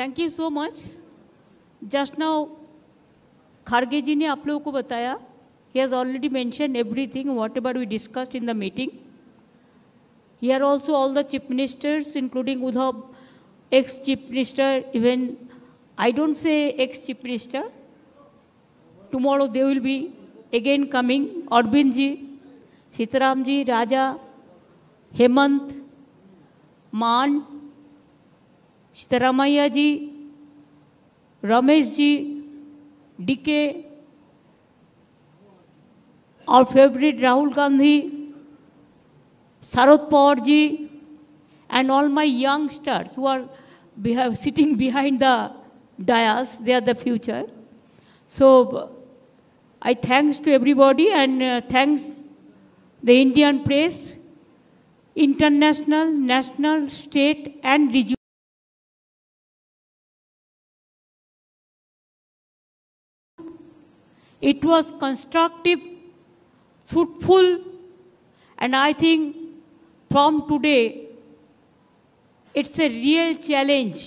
Thank you so much. Just now Kharge ji ने आप लोगों को बताया, he has already mention everything what ever we discussed in the meeting. Here also all the chief ministers including Uddhav, ex chief minister, even I don't say ex-chief minister. Tomorrow they will be again coming. Arvind ji, Sitaram ji, Raja, Hemant, Man, Sitaramaiah ji, Ramesh ji, DK, our favorite Rahul Gandhi, Sarod Pawar ji, and all my youngsters who are sitting behind the Dias, they are the future. So I thanks to everybody and thanks the Indian press, international, national, state and regional. It was constructive, fruitful, and I think from today it's a real challenge.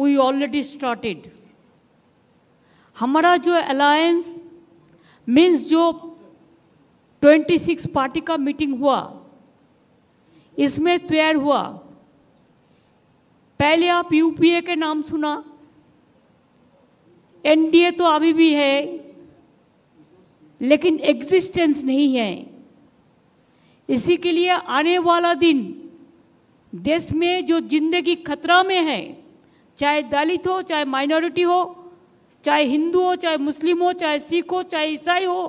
We already started. हमारा जो alliance means जो 26 party का meeting हुआ, इसमें तैयार हुआ. पहले आप यूपीए के नाम सुना, एनडीए तो अभी भी है लेकिन एग्जिस्टेंस नहीं है. इसी के लिए आने वाला दिन देश में जो जिंदगी खतरा में है, चाहे दलित हो, चाहे माइनॉरिटी हो, चाहे हिंदू हो, चाहे मुस्लिम हो, चाहे सिख हो, चाहे ईसाई हो,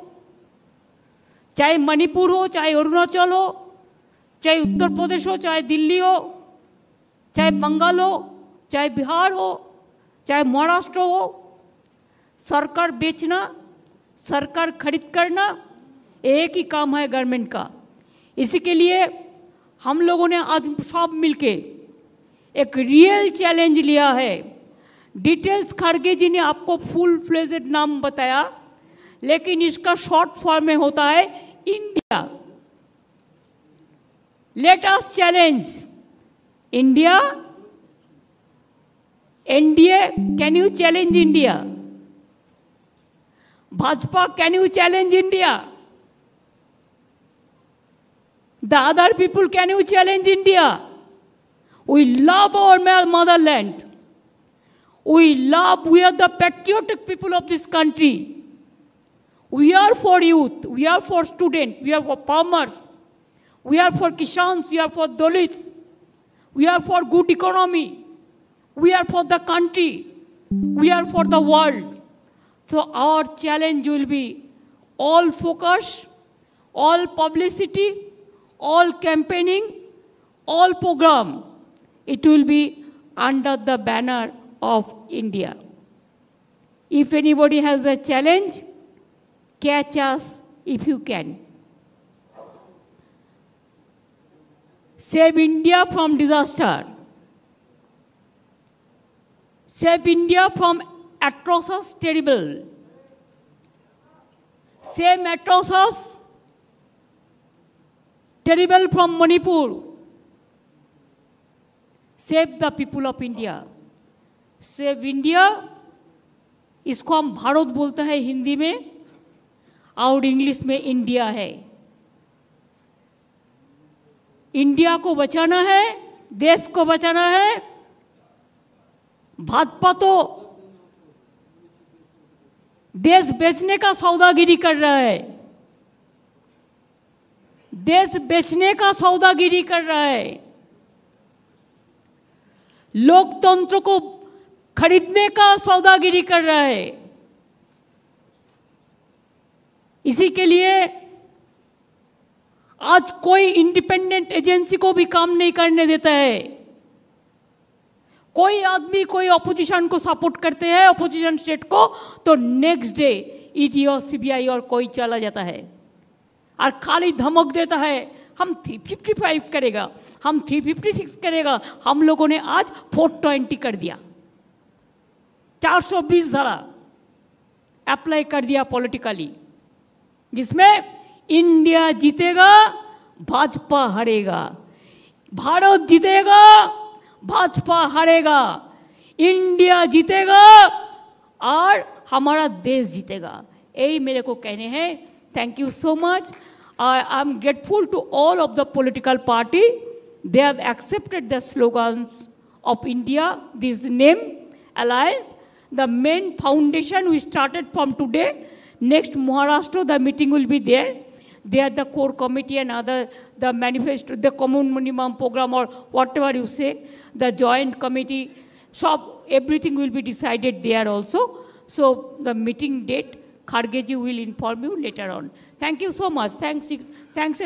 चाहे मणिपुर हो, चाहे अरुणाचल हो, चाहे उत्तर प्रदेश हो, चाहे दिल्ली हो, चाहे बंगाल हो, चाहे बिहार हो, चाहे महाराष्ट्र हो, सरकार बेचना, सरकार खरीद करना, एक ही काम है गवर्नमेंट का. इसी के लिए हम लोगों ने आज सब मिलके एक रियल चैलेंज लिया है. डिटेल्स खारगे जी ने आपको फुल फ्लेजेड नाम बताया, लेकिन इसका शॉर्ट फॉर्म में होता है India. Let us challenge India, NDA, can you challenge India? Bhajpa, can you challenge India? The other people, can you challenge India? We love our motherland. We are the patriotic people of this country. We are for youth. We are for students. We are for farmers. We are for Kishans. We are for Dalits. We are for good economy. We are for the country. We are for the world. So our challenge will be all focus, all publicity, all campaigning, all program. It will be under the banner of India. If anybody has a challenge, catch us if you can. Save India from disaster. Save India from atrocious, terrible. Save atrocious, terrible from Manipur. Save the people of India. Save India, इसको हम भारत बोलते हैं हिंदी में और English में India है. India को बचाना है, देश को बचाना है. भाजपा तो देश बेचने का सौदागिरी कर रहा है, देश बेचने का सौदागिरी कर रहा है, लोकतंत्र को खरीदने का सौदागिरी कर रहा है. इसी के लिए आज कोई इंडिपेंडेंट एजेंसी को भी काम नहीं करने देता है. कोई आदमी कोई ऑपोजिशन को सपोर्ट करते हैं, ऑपोजिशन स्टेट को, तो नेक्स्ट डे ईडी और सीबीआई और कोई चला जाता है और खाली धमक देता है, हम 355 करेगा, हम 356 करेगा. हम लोगों ने आज 420 कर दिया, 420 धारा अप्लाई कर दिया पॉलिटिकली, जिसमें इंडिया जीतेगा, भाजपा हरेगा. भारत जीतेगा, भाजपा हारेगा, इंडिया जीतेगा और हमारा देश जीतेगा। यही मेरे को कहने हैं। Thank you so much. I am grateful to all of the political party, they have accepted the slogans of India, this name alliance, the main foundation we started from today. Next Maharashtra the meeting will be there, they are the core committee and other the manifesto, the common minimum program or whatever you say, the joint committee, so everything will be decided there also. So the meeting date Kharge ji will inform you later on. Thank you so much. Thanks.